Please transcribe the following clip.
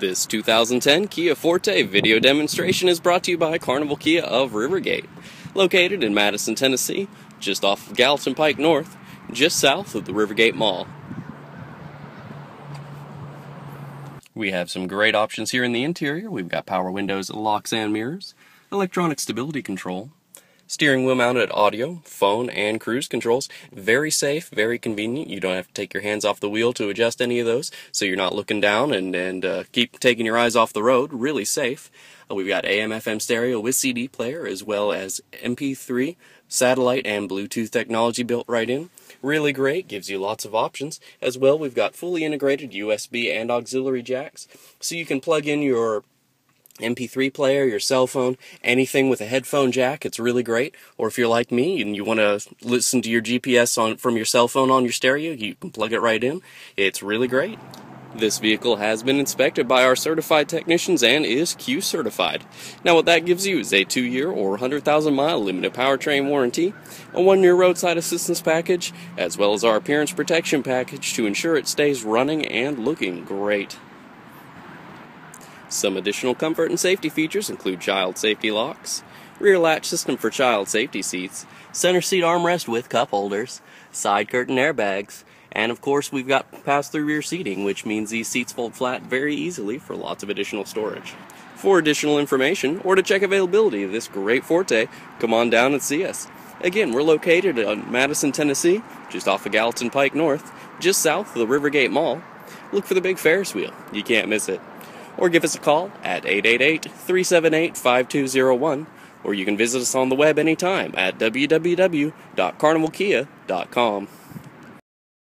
This 2010 Kia Forte video demonstration is brought to you by Carnival Kia of Rivergate. Located in Madison, Tennessee, just off of Gallatin Pike North, just south of the Rivergate Mall. We have some great options here in the interior. We've got power windows, locks and mirrors, electronic stability control, steering wheel mounted audio, phone and cruise controls. Very safe, very convenient. You don't have to take your hands off the wheel to adjust any of those, so you're not looking down and keep taking your eyes off the road. Really safe. We've got AM/FM stereo with CD player, as well as MP3, satellite and Bluetooth technology built right in. Really great, gives you lots of options. As well, we've got fully integrated USB and auxiliary jacks, so you can plug in your MP3 player, your cell phone, anything with a headphone jack. It's really great. Or if you're like me and you want to listen to your GPS from your cell phone on your stereo, you can plug it right in. It's really great. This vehicle has been inspected by our certified technicians and is Q-certified. Now what that gives you is a 2-year or 100,000 mile limited powertrain warranty, a 1-year roadside assistance package, as well as our appearance protection package to ensure it stays running and looking great. Some additional comfort and safety features include child safety locks, rear latch system for child safety seats, center seat armrest with cup holders, side curtain airbags, and of course we've got pass-through rear seating, which means these seats fold flat very easily for lots of additional storage. For additional information or to check availability of this great Forte, come on down and see us. Again, we're located in Madison, Tennessee, just off of Gallatin Pike North, just south of the Rivergate Mall. Look for the big Ferris wheel. You can't miss it. Or give us a call at 888-378-5201, or you can visit us on the web anytime at www.carnivalkia.com.